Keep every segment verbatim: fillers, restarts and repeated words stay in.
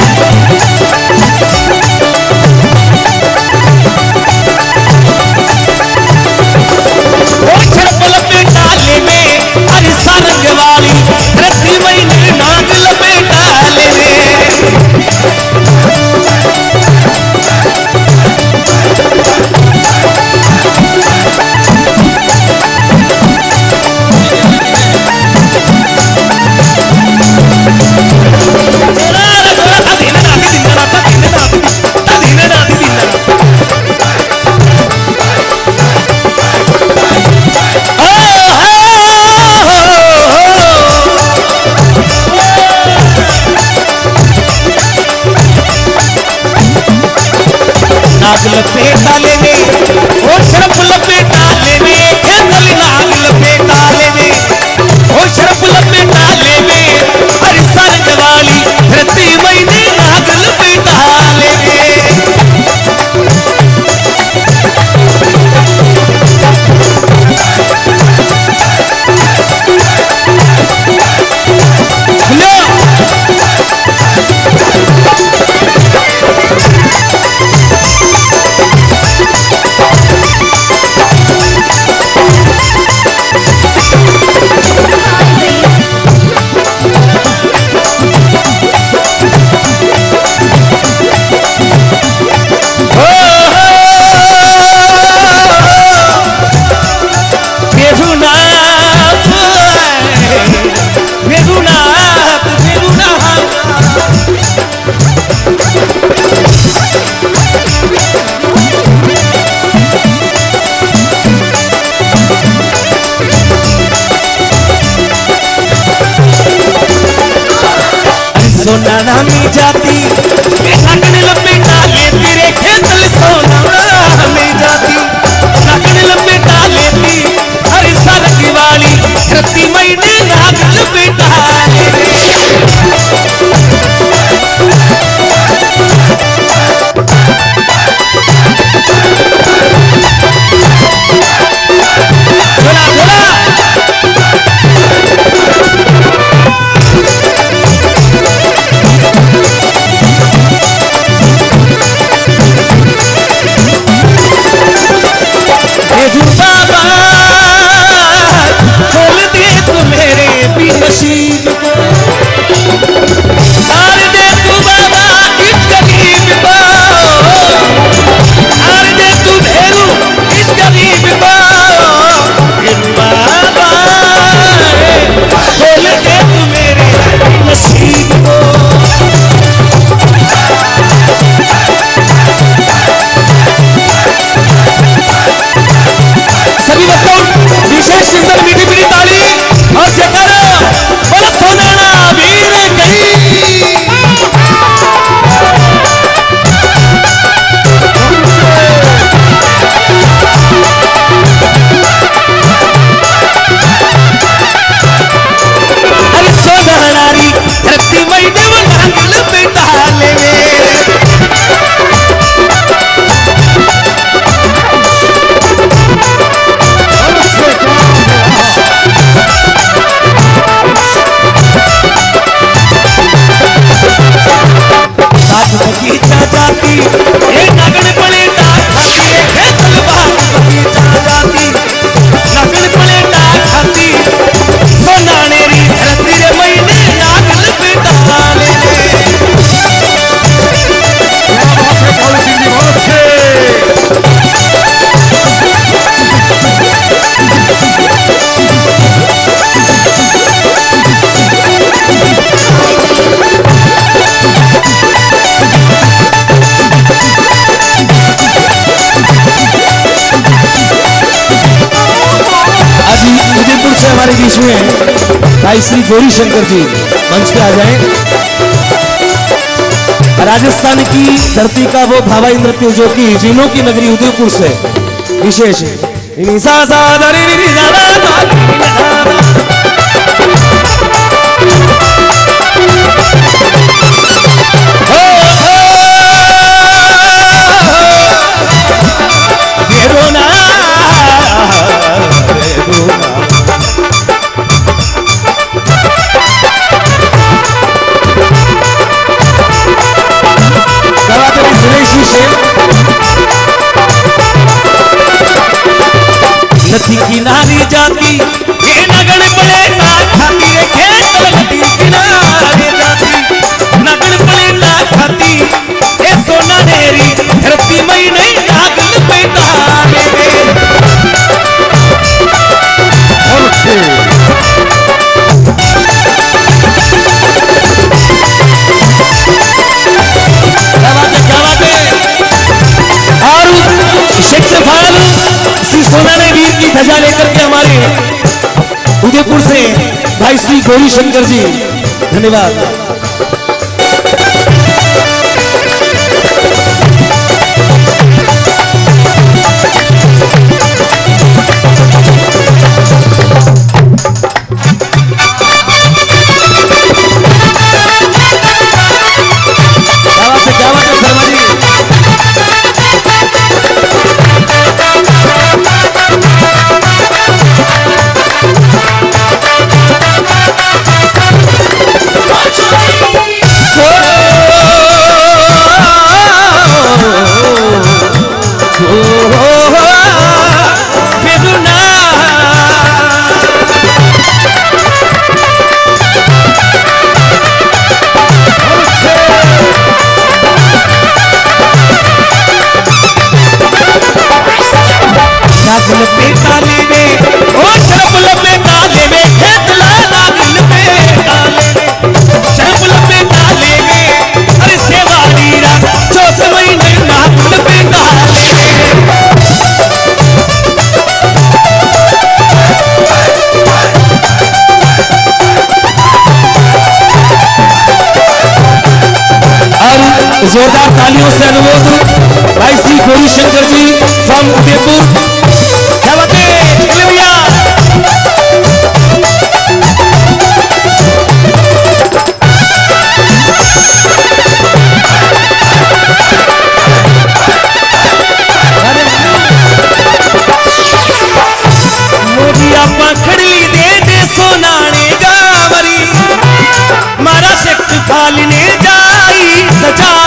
लपेटा लेवे ओ शर्फ लपेटा लेवे खेतल नाग लपेटा लेवे ओ शर्फ लपेटा लेवे अरे सरग वाली धरती महीने नाग लपेटा लेवे सोना नामी जाती नागन लपेटा लेती रे खेतल सोना नामी जाती नागन लपेटा लेती हरी सरग वाली धरती महीने नाग लपेटा हमारे बीच में भाई श्री गौरी शंकर जी मंच पे आ जाएं। राजस्थान की धरती का वो भावाई नृत्य जो कि जिनों की नगरी उदयपुर से विशेष है। से भाई श्री गौरी शंकर जी, धन्यवाद। जोरदार तालियों से अनुमोदन भाई श्री गौरी शंकर जी फ्रॉम उदयपुर। क्या बात है भैया, मोरिया पखड़ी दे दे सोनाने गावरी मारा शक्त खाली ने जाई सजा भैया।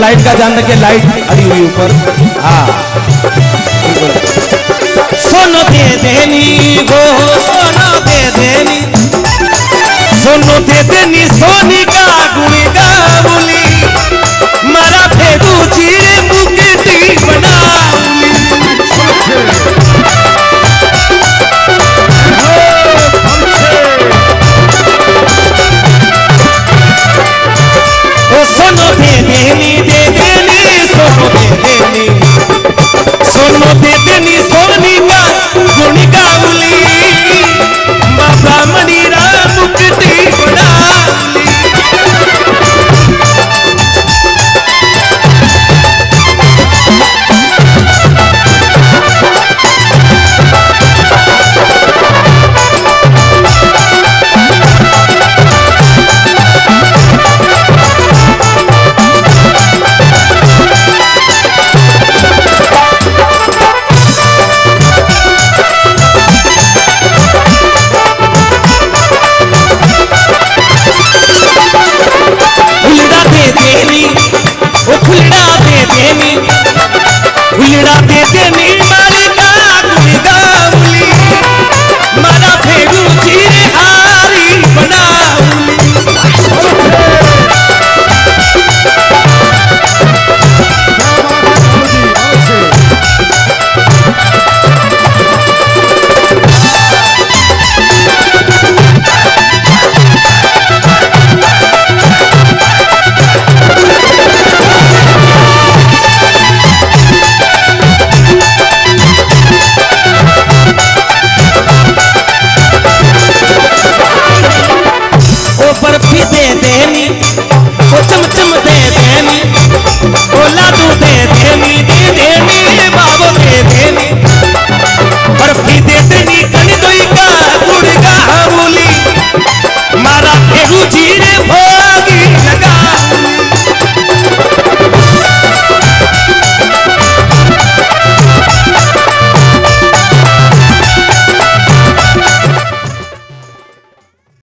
लाइट का ध्यान रखिए, लाइट अड़ी हुई ऊपर। हाँ सोनो दे देनी वो सोनो दे देनी सोनो दे देनी सोनी का गुणी का बोली मारा फेदू चीरे मुकेटी बना जी ने